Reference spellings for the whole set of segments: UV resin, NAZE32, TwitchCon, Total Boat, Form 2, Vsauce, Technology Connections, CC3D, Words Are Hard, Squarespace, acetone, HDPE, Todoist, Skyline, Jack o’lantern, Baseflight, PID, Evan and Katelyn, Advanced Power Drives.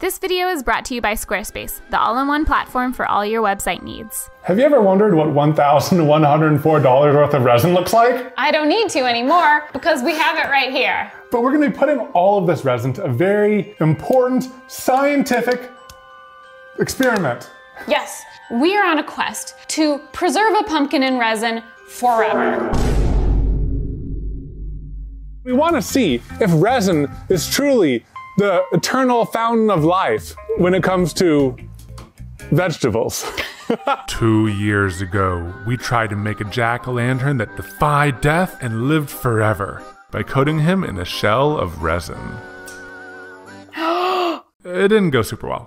This video is brought to you by Squarespace, the all-in-one platform for all your website needs. Have you ever wondered what $1,104 worth of resin looks like? I don't need to anymore because we have it right here. But we're going to be putting all of this resin to a very important scientific experiment. Yes, we are on a quest to preserve a pumpkin in resin forever. We want to see if resin is truly the eternal fountain of life when it comes to vegetables. 2 years ago, we tried to make a jack-o'-lantern that defied death and lived forever by coating him in a shell of resin. It didn't go super well.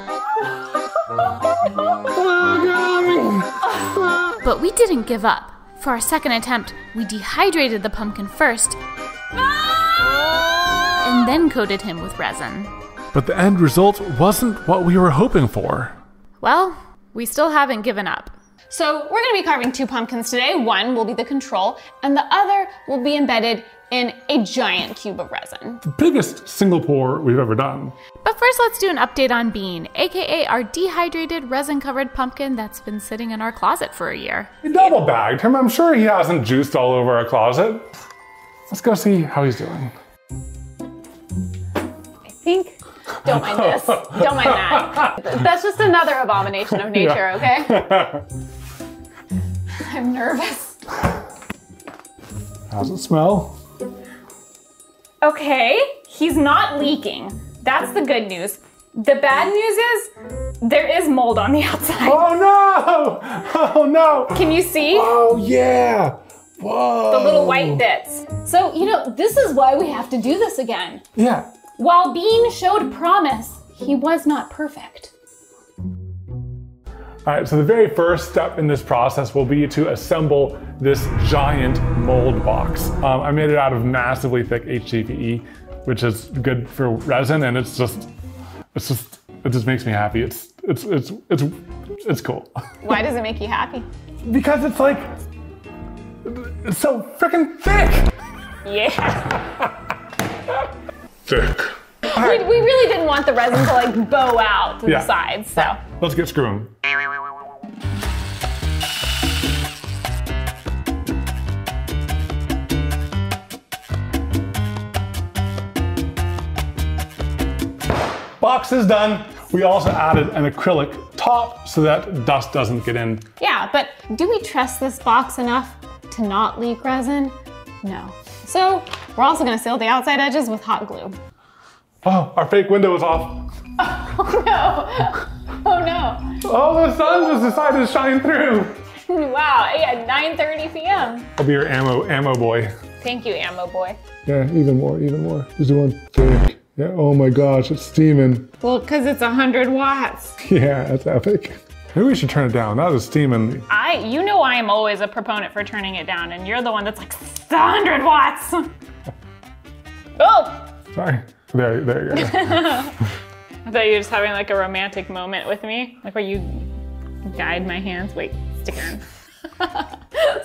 But we didn't give up. For our second attempt, we dehydrated the pumpkin first, and then coated him with resin. But the end result wasn't what we were hoping for. Well, we still haven't given up. So we're going to be carving two pumpkins today. One will be the control, and the other will be embedded in a giant cube of resin. The biggest single pour we've ever done. But first, let's do an update on Bean, aka our dehydrated resin-covered pumpkin that's been sitting in our closet for a year. We double bagged him. I'm sure he hasn't juiced all over our closet. Let's go see how he's doing. Don't mind this. Don't mind that. That's just another abomination of nature, yeah. Okay? I'm nervous. How's it smell? Okay, he's not leaking. That's the good news. The bad news is there is mold on the outside. Oh no! Oh no! Can you see? Oh yeah! Whoa! The little white bits. So, you know, this is why we have to do this again. Yeah. While Bean showed promise, he was not perfect. All right, so the very first step in this process will be to assemble this giant mold box. I made it out of massively thick HDPE, which is good for resin, and it just makes me happy. It's cool. Why does it make you happy? Because it's like, it's so freaking thick. Yeah. Thick. Right. We really didn't want the resin to like bow out to the sides, so. Right. Let's get screwing. Box is done. We also added an acrylic top so that dust doesn't get in. Yeah, but do we trust this box enough to not leak resin? No. So we're also going to seal the outside edges with hot glue. Oh, our fake window is off. Oh no! Oh no! Oh, the sun just decided to shine through. Wow! Yeah, 9:30 p.m. I'll be your ammo boy. Thank you, ammo boy. Yeah, even more. Just do one thing. Yeah. Oh my gosh, it's steaming. Well, because it's 100 watts. Yeah, that's epic. Maybe we should turn it down. That was steaming. You know, I am always a proponent for turning it down, and you're the one that's like 100 watts. Oh! Sorry. There you go. I thought you were just having like a romantic moment with me, like where you guide my hands. Wait, stick on.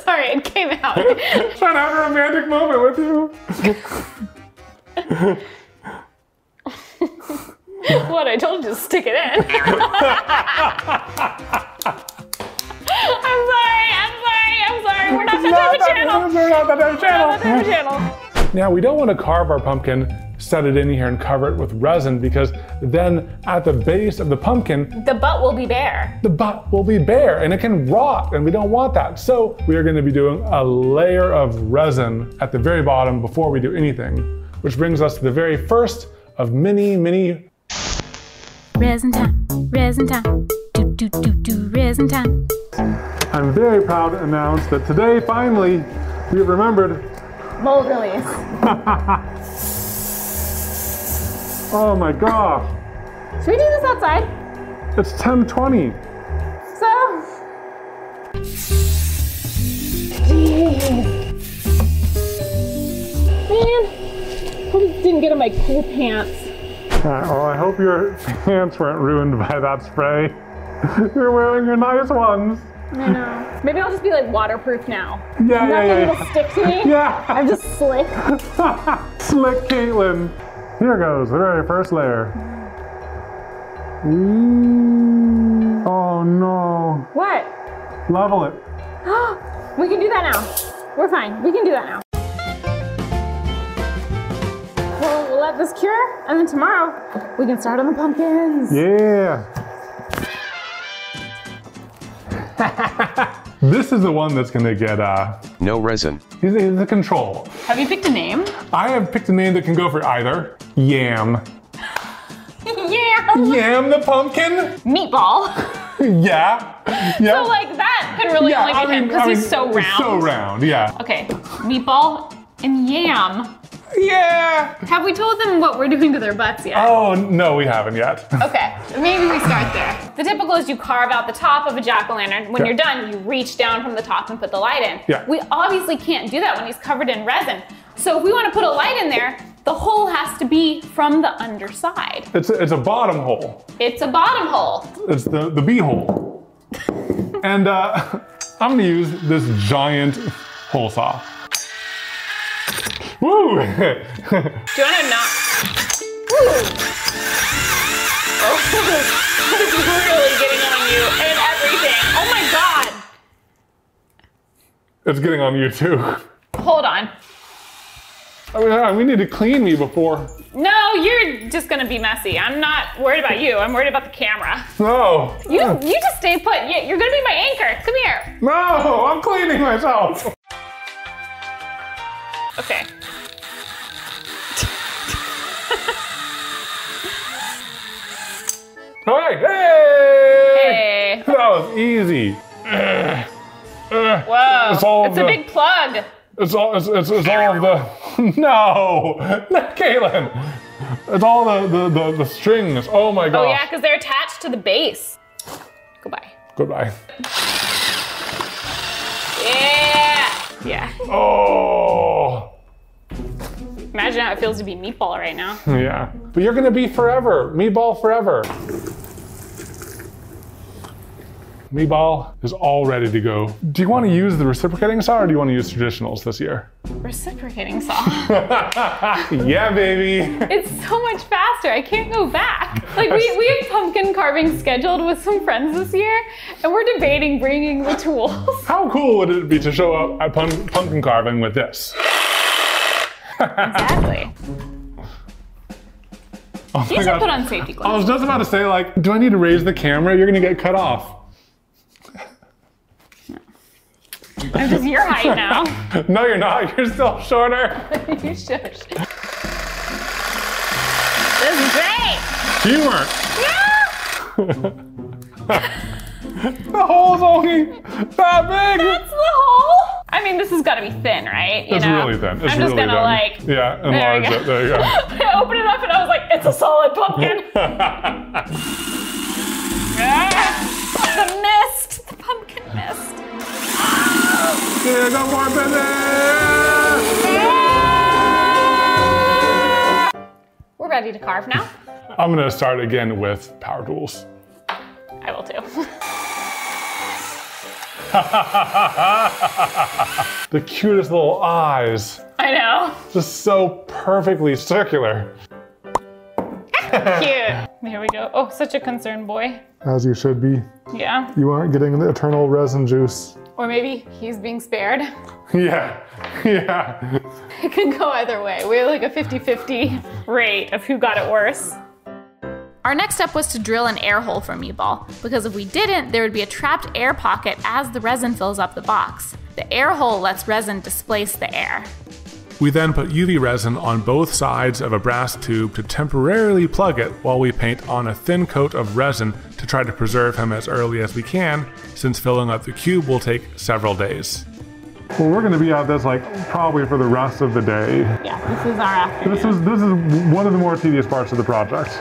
Sorry, it came out. I'm trying to have a romantic moment with you. What? I told you to stick it in. I'm sorry. We're not that type of channel. Now, we don't want to carve our pumpkin, set it in here and cover it with resin, because then at the base of the pumpkin, the butt will be bare. The butt will be bare and it can rot, and we don't want that. So we are going to be doing a layer of resin at the very bottom before we do anything, which brings us to the very first of many resin time. Do resin time. I'm very proud to announce that today, finally, we have remembered mold release. Oh my gosh. Should we do this outside? It's 10:20. So. Man, hope it didn't get in my cool pants. Well, I hope your pants weren't ruined by that spray. You're wearing your nice ones. I know. Maybe I'll just be like waterproof now. Yeah, Nothing will stick to me. Yeah. I'm just slick. Slick Katelyn. Here goes the very first layer. Ooh. Oh no. What? Level it. We can do that now. We're fine. We can do that now. We'll let this cure, and then tomorrow we can start on the pumpkins. Yeah. This is the one that's gonna get no resin. He's a control. Have you picked a name? I have picked a name that can go for either. Yam. Yam. Yam the pumpkin. Meatball. Yeah. Yeah. So like that could really only be him because he's so round. So round. Yeah. Okay. Meatball and Yam. Yeah. Have we told them what we're doing to their butts yet? Oh, no, we haven't yet. Okay, maybe we start there. The typical is you carve out the top of a jack-o'-lantern. When you're done, you reach down from the top and put the light in. Yeah. We obviously can't do that when he's covered in resin. So if we want to put a light in there, the hole has to be from the underside. It's a bottom hole. It's a bottom hole. It's the bee hole. And I'm gonna use this giant hole saw. Woo! Do you want to knock? Woo! Oh, this is really getting on you and everything. Oh my god! It's getting on you too. Hold on. We need to clean me before. No, you're just gonna be messy. I'm not worried about you. I'm worried about the camera. No. You just stay put. You're gonna be my anchor. Come here. No, I'm cleaning myself. Okay. All right. Hey! Hey! That was easy. Whoa! It's a big plug. It's all of the no, not Katelyn. It's all the strings. Oh my gosh. Oh yeah, because they're attached to the base. Goodbye. Goodbye. Yeah. Yeah. Oh. Imagine how it feels to be Meatball right now. Yeah. But you're gonna be forever. Meatball forever. Meatball is all ready to go. Do you want to use the reciprocating saw or do you want to use traditionals this year? Reciprocating saw. Yeah, baby. It's so much faster. I can't go back. Like we have pumpkin carving scheduled with some friends this year and we're debating bringing the tools. How cool would it be to show up at pumpkin carving with this? Exactly. Oh you should put on safety gloves. I was just about to say like, do I need to raise the camera? You're gonna get cut off. I'm just your height now. No, you're not. You're still shorter. You should. This is great. Teamwork. Yeah. The hole's only that big. That's the hole. I mean, this has got to be thin, right? You know? It's really thin. I'm just really gonna like enlarge it. There you go. I opened it up and I was like, it's a solid pumpkin. The mist. The pumpkin mist. Yeah, got more business. We're ready to carve now. I'm gonna start again with power tools. I will too. The cutest little eyes. I know. Just so perfectly circular. Cute. There we go. Oh, such a concerned boy. As you should be. Yeah. You aren't getting the eternal resin juice. Or maybe he's being spared. Yeah, yeah. It could go either way. We have like a 50-50 rate of who got it worse. Our next step was to drill an air hole for Meatball, because if we didn't, there would be a trapped air pocket as the resin fills up the box. The air hole lets resin displace the air. We then put UV resin on both sides of a brass tube to temporarily plug it while we paint on a thin coat of resin to try to preserve him as early as we can, since filling up the cube will take several days. Well, we're gonna be at this like probably for the rest of the day. Yeah, this is our afternoon. This is one of the more tedious parts of the project.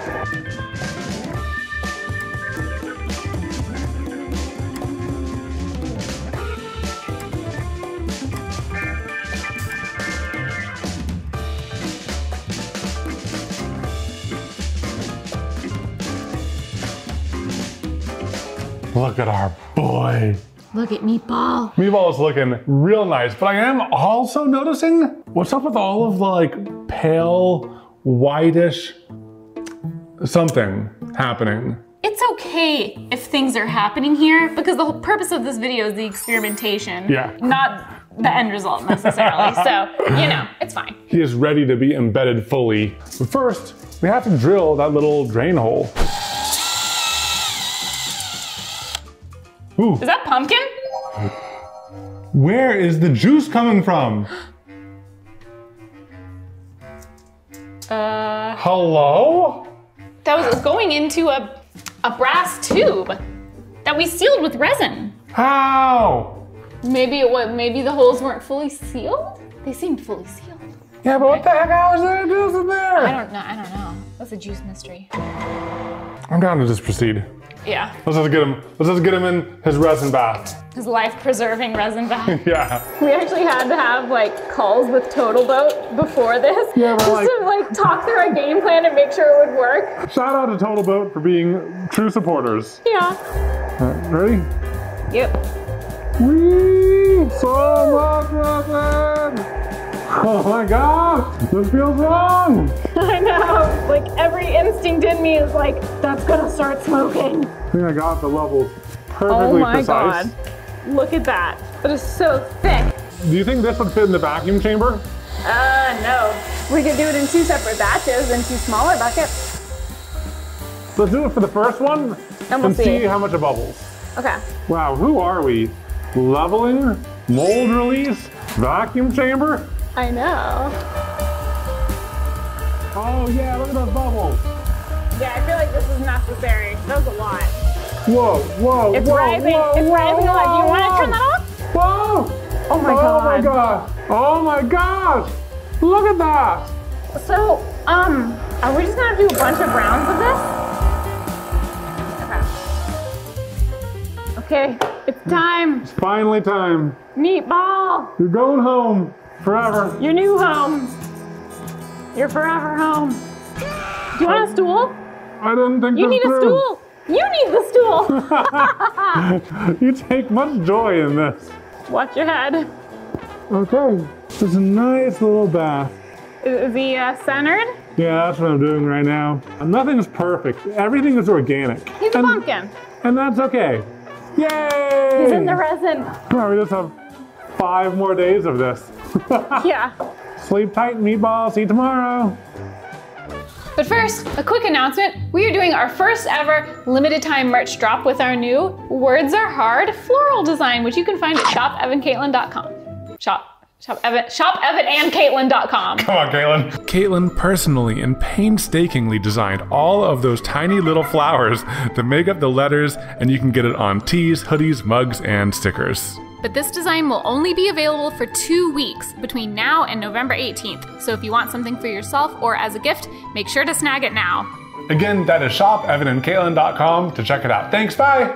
Look at our boy. Look at Meatball. Meatball is looking real nice, but I am also noticing what's up with all of the like pale, whitish something happening. it's okay if things are happening here, because the whole purpose of this video is the experimentation, not the end result necessarily. So, you know, it's fine. He is ready to be embedded fully. But first, we have to drill that little drain hole. Ooh. Is that pumpkin? Where is the juice coming from? Hello? That was going into a brass tube that we sealed with resin. How? Maybe the holes weren't fully sealed? They seemed fully sealed. Yeah, but what the heck hours is there juice in there? I don't know. That's a juice mystery. I'm down to just proceed. Yeah. Let's just get him in his resin bath. His life-preserving resin bath. Yeah. We actually had to have like calls with Total Boat before this. Yeah, just like, to like talk through our game plan and make sure it would work. Shout out to Total Boat for being true supporters. Yeah. All right, ready? Yep. Wee! So much resin! Oh my gosh, this feels wrong. I know, like every instinct in me is like, that's gonna start smoking. I think I got the levels perfectly precise. Oh my God, look at that. That is so thick. Do you think this would fit in the vacuum chamber? No, we could do it in two separate batches in two smaller buckets. Let's do it for the first one and we'll see how much it bubbles. Okay. Wow, who are we? Leveling, mold release, vacuum chamber? I know. Oh yeah, look at those bubbles. Yeah, I feel like this is necessary. That was a lot. Whoa, whoa, it's whoa, rising. Whoa, it's whoa, rising whoa, up. You want to turn that off? Whoa! Oh my God. Oh my God. Oh my gosh. Look at that. So, are we just gonna do a bunch of rounds of this? Okay. Okay, it's time. It's finally time. Meatball. You're going home. Forever. Your new home. Your forever home. Do you want a stool? I didn't think you need a stool. You need the stool. You take much joy in this. Watch your head. Okay. It's a nice little bath. Is he centered? Yeah, that's what I'm doing right now. Nothing is perfect. Everything is organic. He's a pumpkin. And that's okay. Yay! He's in the resin. Well, we just have 5 more days of this. Yeah. Sleep tight, meatballs. See you tomorrow. But first, a quick announcement. We are doing our first ever limited time merch drop with our new Words Are Hard floral design, which you can find at shopevankatelyn.com. Shop evanandkatelyn.com. Come on, Katelyn. Katelyn personally and painstakingly designed all of those tiny little flowers to make up the letters, and you can get it on tees, hoodies, mugs, and stickers. But this design will only be available for 2 weeks between now and November 18th. So if you want something for yourself or as a gift, make sure to snag it now. Again, that is shopevanandkatelyn.com to check it out. Thanks, bye.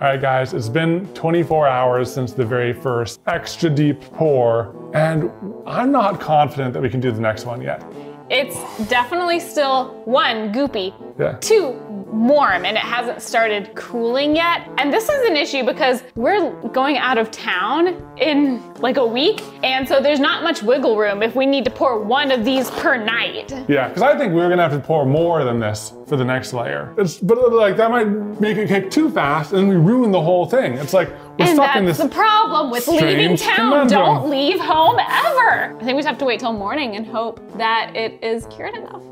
All right, guys, it's been 24 hours since the very first extra deep pour, and I'm not confident that we can do the next one yet. It's definitely still, 1, goopy, yeah. 2, warm, and it hasn't started cooling yet. And this is an issue because we're going out of town in like a week, and so there's not much wiggle room if we need to pour 1 of these per night. Yeah, because I think we're gonna have to pour more than this for the next layer. But like that might make it kick too fast and we ruin the whole thing. It's like we're stuck in this. And that's the problem with leaving town. Don't leave home ever. I think we just have to wait till morning and hope that it is cured enough.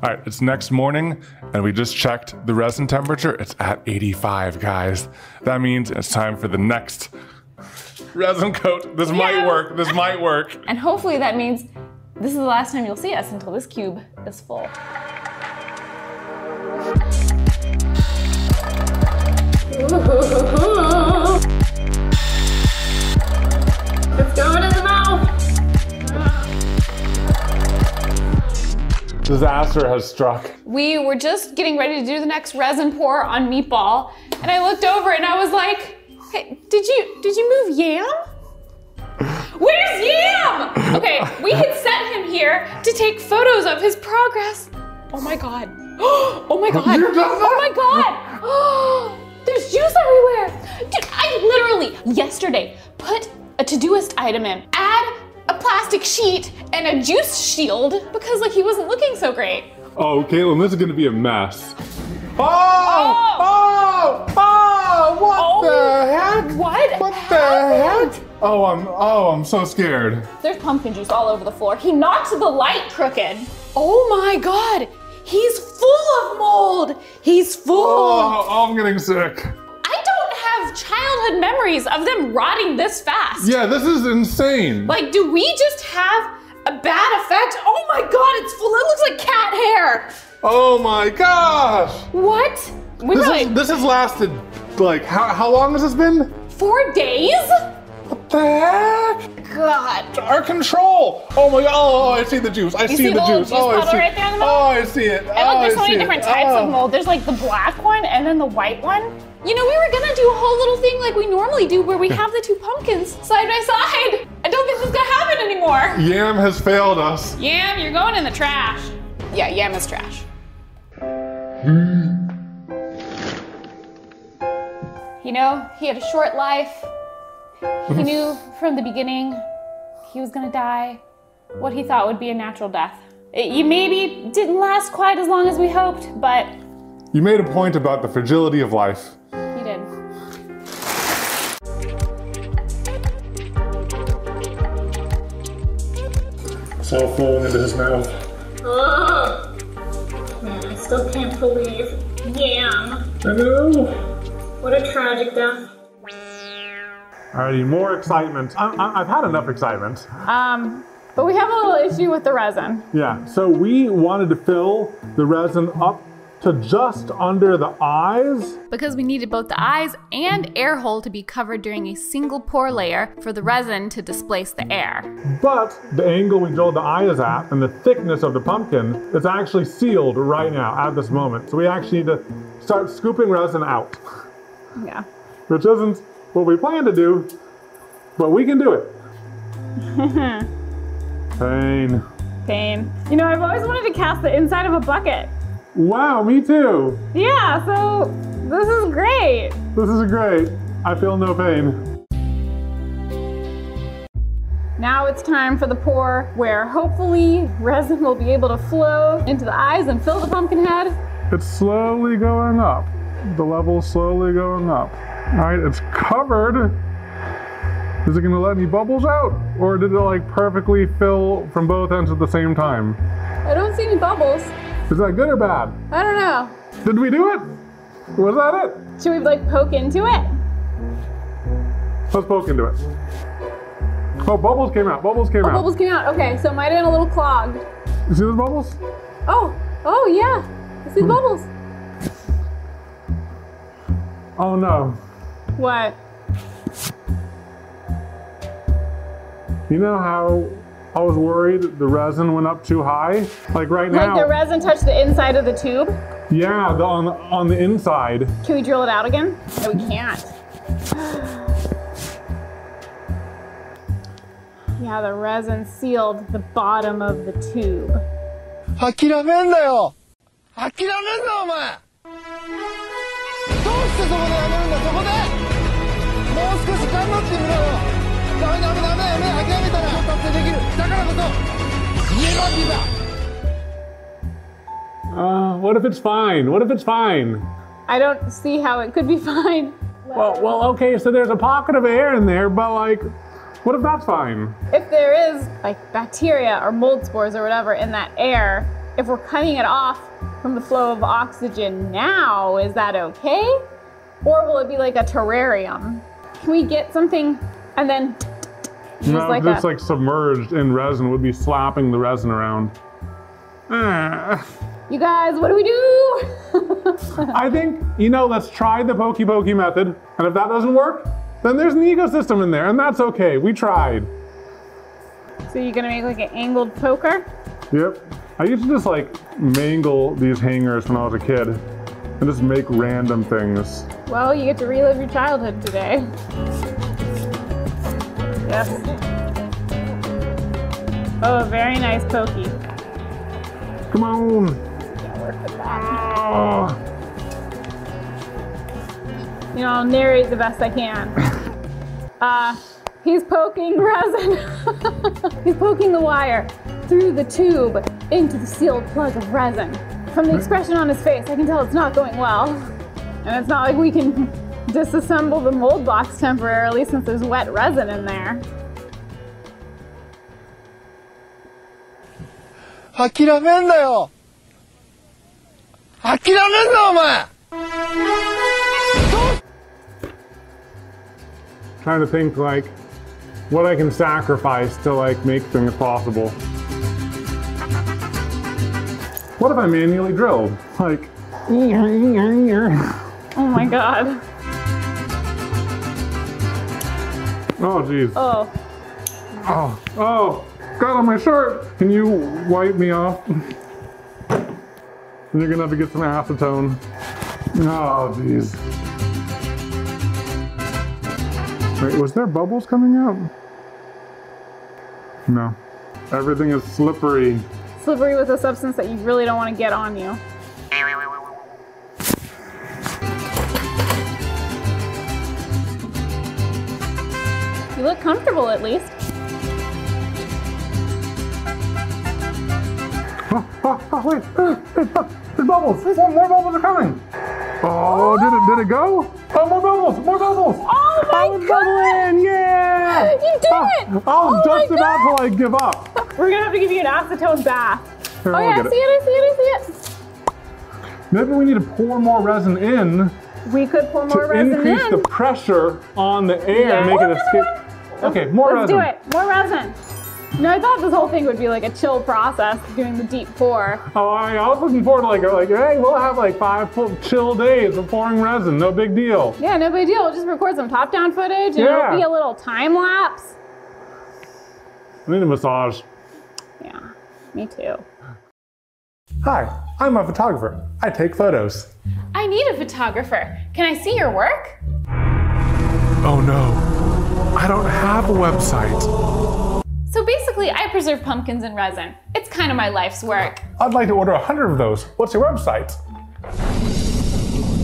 All right, it's next morning, and we just checked the resin temperature. It's at 85, guys. That means it's time for the next resin coat. This might work, this might work. And hopefully that means this is the last time you'll see us until this cube is full. It's going in the mouth. Disaster has struck. We were just getting ready to do the next resin pour on Meatball, and I looked over and I was like, hey, did you move Yam? Where's Yam? Okay, we had sent him here to take photos of his progress. Oh my God. Oh my God. Oh my God. Oh, there's juice everywhere. Dude, I literally yesterday put a Todoist item in. Add a plastic sheet and a juice shield because like he wasn't looking so great. Oh, Katelyn, this is gonna be a mess. Oh! Oh! Oh! What the heck? What the heck? Oh, I'm so scared. There's pumpkin juice all over the floor. He knocked the light crooked. Oh my God. He's full of mold. He's full. Oh, I'm getting sick. I don't have childhood memories of them rotting this fast. Yeah, this is insane. Like, do we just have a bad effect? Oh my God, it's full. It looks like cat hair. Oh my gosh! What? This has lasted, like, how long has this been? 4 days? What the heck? God. Our control! Oh my God, oh, I see the juice. I see the juice. Oh, I see it. And look, there's so many different types of mold. There's like the black one and then the white one. You know, we were gonna do a whole little thing like we normally do where we have the two pumpkins side by side. I don't think this is gonna happen anymore. Yam has failed us. Yam, you're going in the trash. Yeah, Yam is trash. You know, he had a short life. He knew from the beginning he was gonna die what he thought would be a natural death. It maybe didn't last quite as long as we hoped, but... You made a point about the fragility of life. You did. It's all flowing into his mouth. Man, I still can't believe Yam. I know. What a tragic death. Alrighty, more excitement. I've had enough excitement. But we have a little issue with the resin. Yeah, so we wanted to fill the resin up to just under the eyes. Because we needed both the eyes and air hole to be covered during a single pour layer for the resin to displace the air. But the angle we drilled the eye is at and the thickness of the pumpkin is actually sealed right now at this moment. So we actually need to start scooping resin out. Yeah. Which isn't what we plan to do, but we can do it. Pain. Pain. You know, I've always wanted to cast the inside of a bucket. Wow, me too. Yeah, so this is great. This is great. I feel no pain. Now it's time for the pour where hopefully resin will be able to flow into the eyes and fill the pumpkin head. It's slowly going up. The level's slowly going up. All right, it's covered. Is it gonna let any bubbles out? Or did it like perfectly fill from both ends at the same time? I don't see any bubbles. Is that good or bad? I don't know. Did we do it? Was that it? Should we like poke into it? Let's poke into it. Oh, bubbles came out, bubbles came out. Bubbles came out, okay, so it might have been a little clogged. You see those bubbles? Oh yeah, I see the bubbles. Oh no. What? You know how I was worried the resin went up too high? Like right now. Like the resin touched the inside of the tube? Yeah, on the inside. Can we drill it out again? No, we can't. Yeah, the resin sealed the bottom of the tube. What if it's fine? What if it's fine? I don't see how it could be fine. Well, okay, so there's a pocket of air in there, but like, what if that's fine? If there is like bacteria or mold spores or whatever in that air, if we're cutting it off from the flow of oxygen now, is that okay? Or will it be like a terrarium? Can we get something and then... No, like it's like submerged in resin, would be slapping the resin around. You guys, what do we do? I think, you know, let's try the pokey pokey method. And if that doesn't work, then there's an ecosystem in there and that's okay, we tried. So you're gonna make like an angled poker? Yep. I used to just like mangle these hangers when I was a kid and just make random things. Well, you get to relive your childhood today. Yes. Oh, very nice pokey. Come on. Yeah, work with that. You know, I'll narrate the best I can. He's poking resin. He's poking the wire through the tube into the sealed plug of resin. From the expression on his face, I can tell it's not going well. And it's not like we can disassemble the mold box temporarily since there's wet resin in there. Trying to think like what I can sacrifice to like make things possible. What if I manually drilled? Like, oh my god. Oh geez. Oh. Oh. Oh. Got on my shirt. Can you wipe me off? And you're gonna have to get some acetone. Oh geez. Wait, was there bubbles coming out? No. Everything is slippery. Slippery with a substance that you really don't want to get on you. You look comfortable at least. Oh, wait, there's bubbles. More bubbles are coming. Oh, did it go? Oh, more bubbles, more bubbles. Oh my god. Bubbling, yeah. You did it. I was just about to like give up. We're gonna have to give you an acetone bath. Here, oh yeah, I see it. Maybe we need to pour more resin in. We could pour more resin in. To increase the pressure on the air and make it escape. Okay, more resin. Let's do it, more resin. No, I thought this whole thing would be like a chill process, doing the deep pour. Oh, I was looking forward to like, hey, we'll have like 5 full chill days of pouring resin, no big deal. Yeah, no big deal, we'll just record some top-down footage and it'll be a little time lapse. I need a massage. Yeah, me too. Hi, I'm a photographer. I take photos. I need a photographer. Can I see your work? Oh no, I don't have a website. So basically, I preserve pumpkins in resin. It's kind of my life's work. I'd like to order 100 of those. What's your website?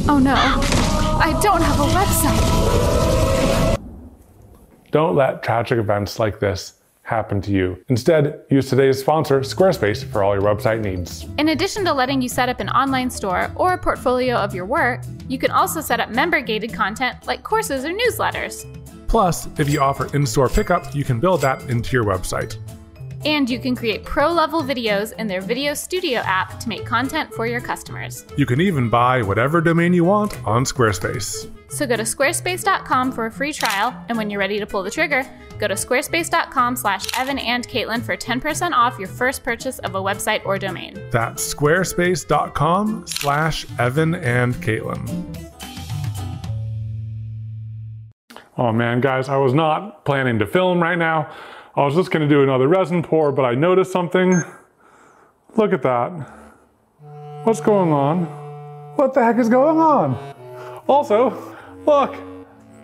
Oh no, I don't have a website. Don't let tragic events like this happen to you. Instead, use today's sponsor, Squarespace, for all your website needs. In addition to letting you set up an online store or a portfolio of your work, you can also set up member-gated content like courses or newsletters. Plus, if you offer in-store pickup, you can build that into your website. And you can create pro-level videos in their Video Studio app to make content for your customers. You can even buy whatever domain you want on Squarespace. So go to squarespace.com for a free trial, and when you're ready to pull the trigger, go to squarespace.com/EvanandKatelyn for 10% off your first purchase of a website or domain. That's squarespace.com/EvanandKatelyn. Oh man, guys, I was not planning to film right now. I was just gonna do another resin pour, but I noticed something. Look at that. What's going on? What the heck is going on? Also, look,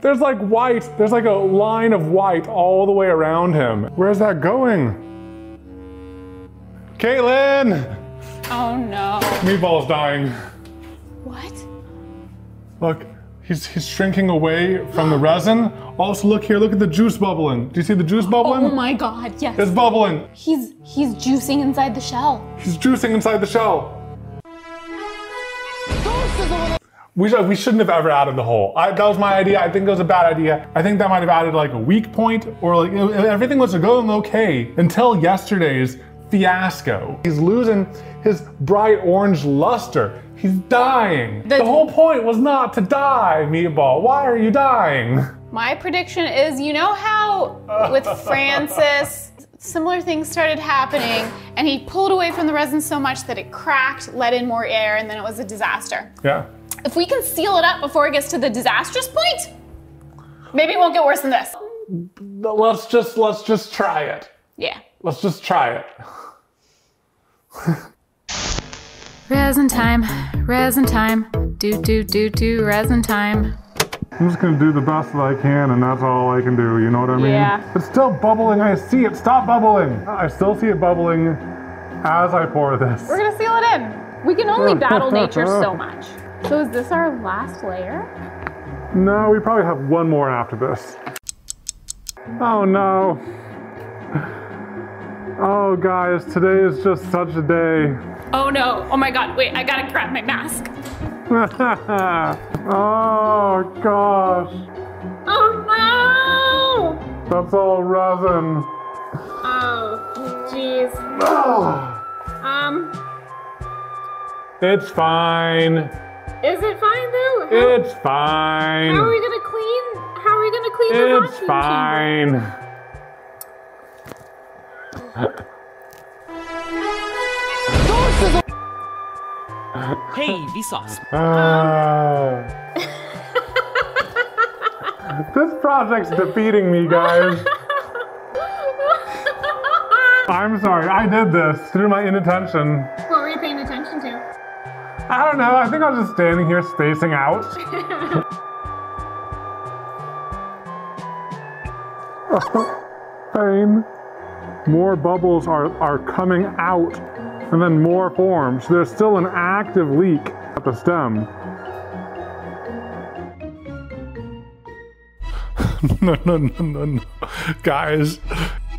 there's like white. There's like a line of white all the way around him. Where's that going? Katelyn! Oh no. Meatball's dying. What? Look. He's shrinking away from the resin. Also, look here, look at the juice bubbling. Do you see the juice bubbling? Oh my god, yes. It's bubbling. He's juicing inside the shell. He's juicing inside the shell. We shouldn't have ever added the hole. That was my idea. I think it was a bad idea. I think that might have added like a weak point or like everything was going okay until yesterday's fiasco. He's losing his bright orange luster. He's dying. The whole point was not to die, Meatball. Why are you dying? My prediction is, you know how with Francis, similar things started happening and he pulled away from the resin so much that it cracked, let in more air, and then it was a disaster. Yeah. If we can seal it up before it gets to the disastrous point, maybe it won't get worse than this. Let's just try it. Yeah. Let's just try it. Resin time, do, resin time. I'm just gonna do the best that I can and that's all I can do, you know what I mean? Yeah. It's still bubbling, I see it, stop bubbling. I still see it bubbling as I pour this. We're gonna seal it in. We can only battle nature so much. So is this our last layer? No, we probably have one more after this. Oh no. Oh guys, today is just such a day. Oh no, oh my god, wait, I gotta grab my mask. Oh gosh. Oh no! That's all resin. Oh, jeez. Oh. It's fine. Is it fine though? It's fine. How are we gonna clean? How are we gonna clean the washing machine? It's fine. Hey, Vsauce. This project's defeating me, guys. I'm sorry, I did this through my inattention. What were you paying attention to? I don't know, I think I was just standing here spacing out. Pain. More bubbles are coming out and then more form. So there's still an active leak at the stem. No. Guys,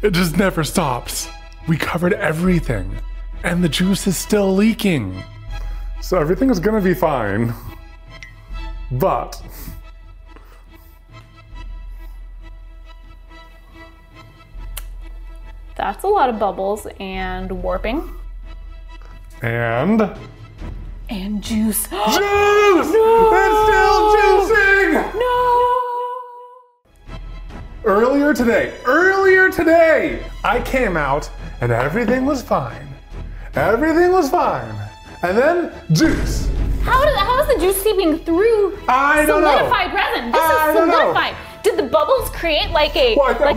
it just never stops. We covered everything and the juice is still leaking. So everything is gonna be fine, but that's a lot of bubbles and warping. And juice. Juice! No! It's still juicing! No! Earlier today, I came out and everything was fine. Everything was fine. And then juice. How is the juice seeping through solidified resin? This is solidified. Did the bubbles create like a pathway?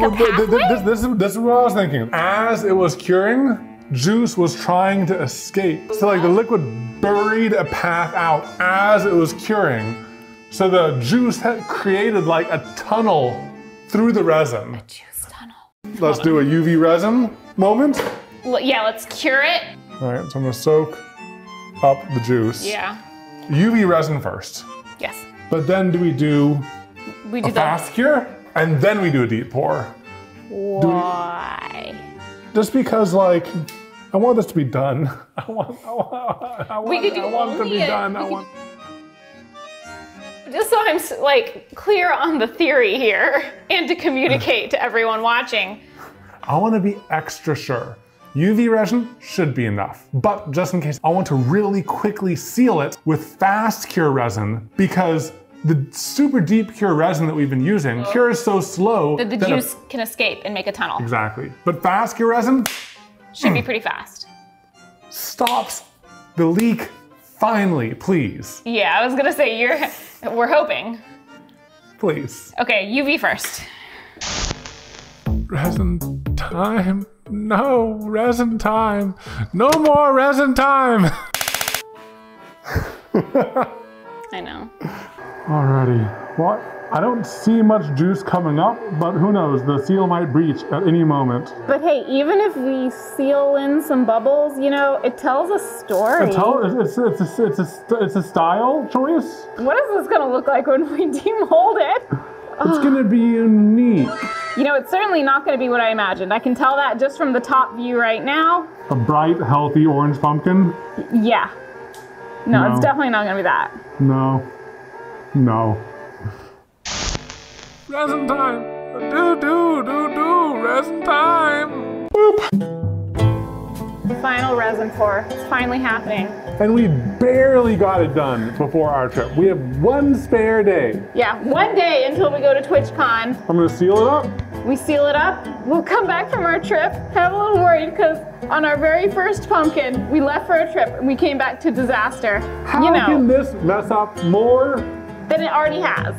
This is what I was thinking. As it was curing, juice was trying to escape. So like the liquid buried a path out as it was curing. So the juice had created like a tunnel through the resin. A juice tunnel. Let's do a UV resin moment. Yeah, let's cure it. All right, so I'm gonna soak up the juice. Yeah. UV resin first. Yes. But then do we do a fast cure, and then we do a deep pour. Why? Just because, like, I want this to be done. I want it to be done. Just so I'm, like, clear on the theory here, and to communicate to everyone watching. I want to be extra sure. UV resin should be enough, but just in case, I want to really quickly seal it with fast cure resin, because the super deep cure resin that we've been using cures so slow that the juice can escape and make a tunnel. Exactly. But fast cure resin should be pretty fast. Stops the leak finally, please. Yeah, I was gonna say we're hoping. Please. Okay, UV first. Resin time. No resin time. No more resin time. I know. Alrighty, well, I don't see much juice coming up, but who knows, the seal might breach at any moment. But hey, even if we seal in some bubbles, you know, it tells a story. It's a style choice. What is this gonna look like when we demold it? It's gonna be unique. You know, it's certainly not gonna be what I imagined. I can tell that just from the top view right now. A bright, healthy orange pumpkin? Yeah. No, it's definitely not gonna be that. No. Resin time! Do! Resin time! Boop! Final resin pour. It's finally happening. And we barely got it done before our trip. We have one spare day. Yeah, one day until we go to TwitchCon. I'm gonna seal it up. We seal it up. We'll come back from our trip. I'm a little worried because on our very first pumpkin, we left for a trip and we came back to disaster. How can this mess up more than it already has.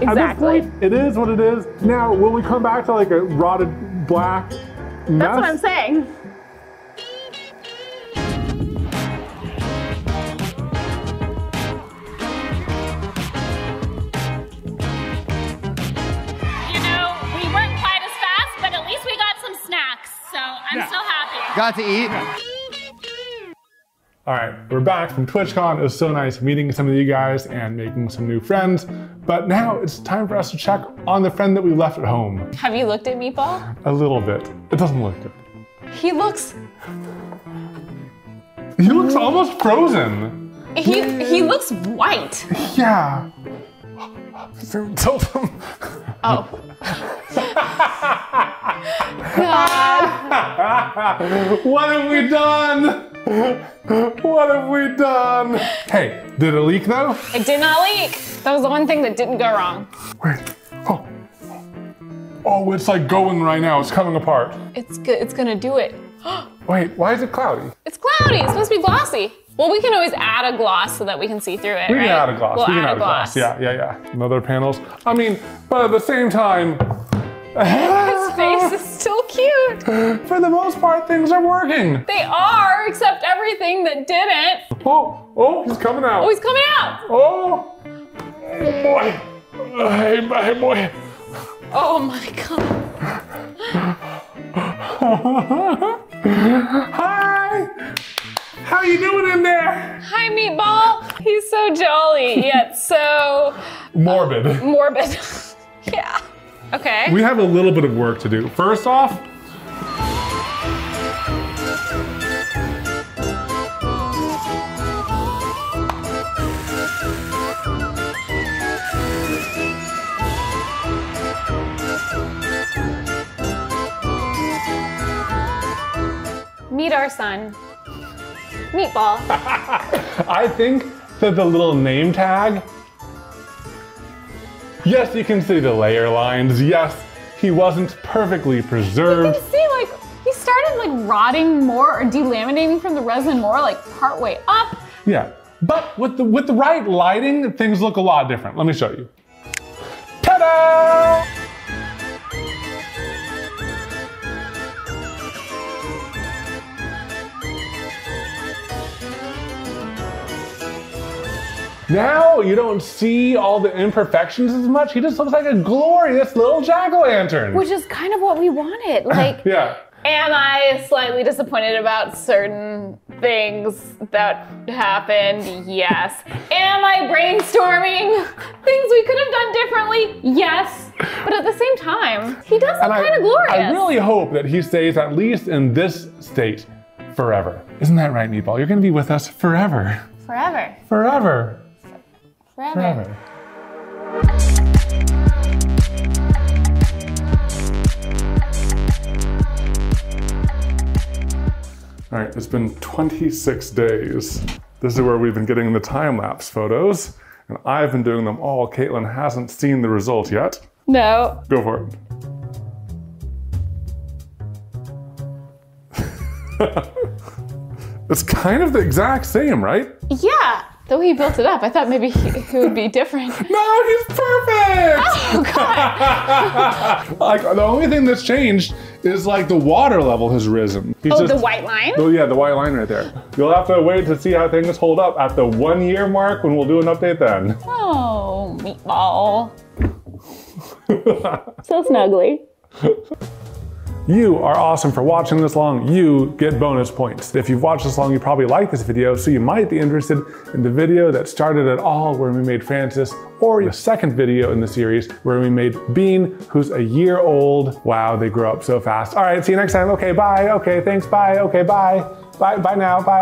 Exactly. At this point, it is what it is. Now, will we come back to like a rotted black mess? That's what I'm saying. You know, we weren't quite as fast, but at least we got some snacks. So I'm still happy. Got to eat. All right, we're back from TwitchCon. It was so nice meeting some of you guys and making some new friends. But now it's time for us to check on the friend that we left at home. Have you looked at Meatball? A little bit. It doesn't look good. He looks almost frozen. He looks white. Yeah. Tilt him. Oh. God. What have we done? What have we done? Hey, did it leak though? It did not leak. That was the one thing that didn't go wrong. Wait, oh, it's like going right now. It's coming apart. It's good. It's gonna do it. Wait, why is it cloudy? It's cloudy. It's supposed to be glossy. Well, we can always add a gloss so that we can see through it, right? We can add a gloss. We'll add a gloss. Yeah. And other panels. I mean, but at the same time. His face is still cute. For the most part, things are working. They are, except everything that didn't. Oh, he's coming out. Oh, he's coming out. Oh boy. Hey, boy. Oh my God. Hi. How you doing in there? Hi, Meatball. He's so jolly, yet so... morbid. Morbid. Yeah. Okay. We have a little bit of work to do. First off, meet our son, Meatball. I think that the little name tag. Yes, you can see the layer lines. Yes, he wasn't perfectly preserved. You can see, like, he started, like, rotting more or delaminating from the resin more, like, partway up. Yeah, but with the right lighting, things look a lot different. Let me show you. Ta-da! Now you don't see all the imperfections as much. He just looks like a glorious little jack-o'-lantern. Which is kind of what we wanted. Like, yeah. Am I slightly disappointed about certain things that happened? Yes. Am I brainstorming things we could have done differently? Yes. But at the same time, he does look kind of glorious. I really hope that he stays at least in this state forever. Isn't that right, Meatball? You're going to be with us forever. Forever. Forever. Forever. All right, it's been 26 days. This is where we've been getting the time-lapse photos, and I've been doing them all. Katelyn hasn't seen the result yet. No. Go for it. It's kind of the exact same, right? Yeah. Though he built it up, I thought maybe he would be different. No, he's perfect! Oh, God! Like, the only thing that's changed is, like, the water level has risen. The white line? Oh, yeah, the white line right there. You'll have to wait to see how things hold up at the one-year mark when we'll do an update then. Oh, Meatball. So snuggly. You are awesome for watching this long. You get bonus points. If you've watched this long, you probably like this video, so you might be interested in the video that started it all where we made Francis, or the second video in the series where we made Bean, who's a year old. Wow, they grow up so fast. All right, see you next time. Okay, bye. Okay, thanks, bye. Okay, bye. Bye now, bye.